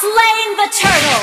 slain the turtle!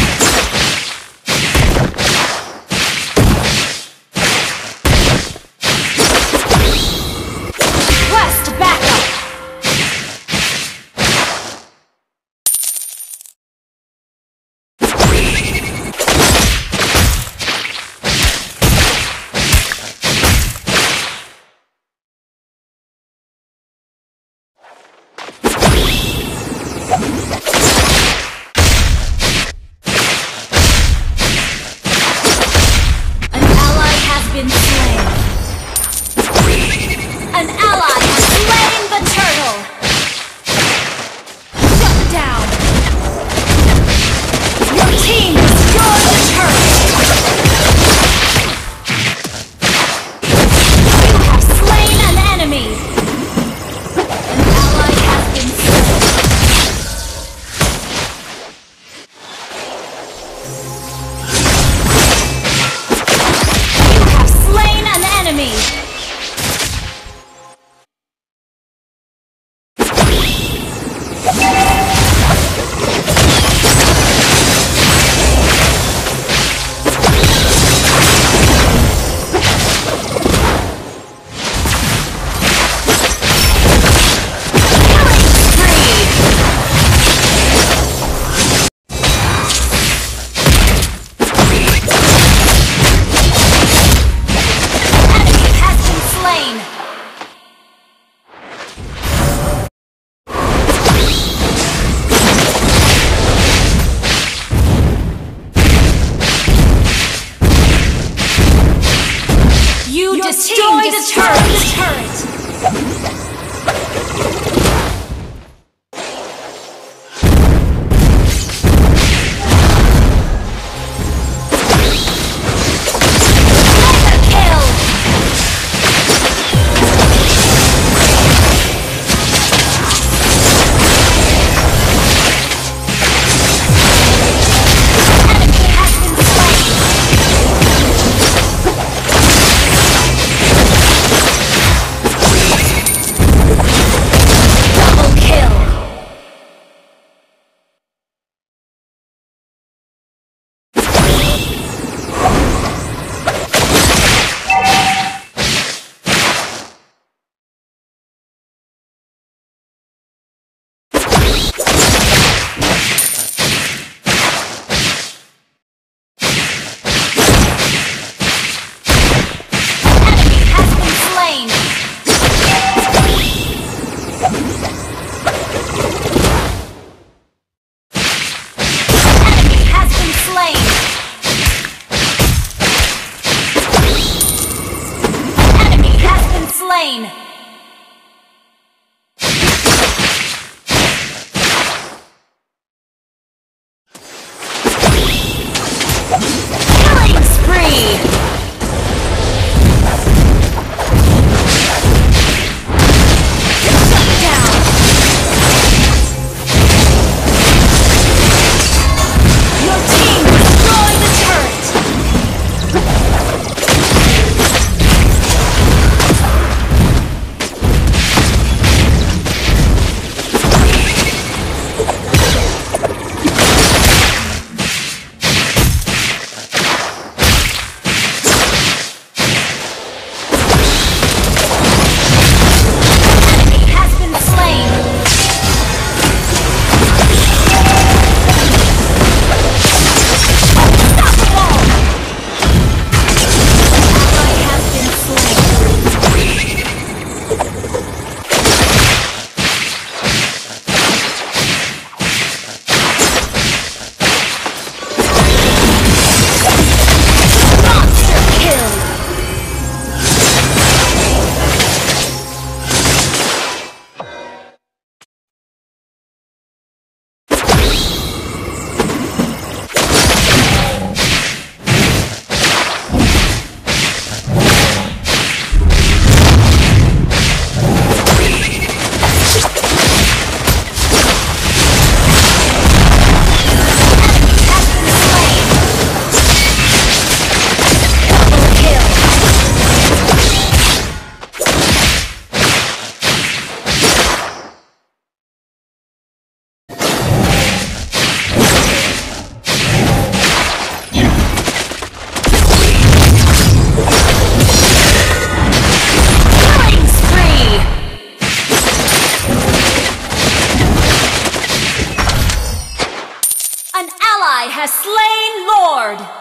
slain Lord.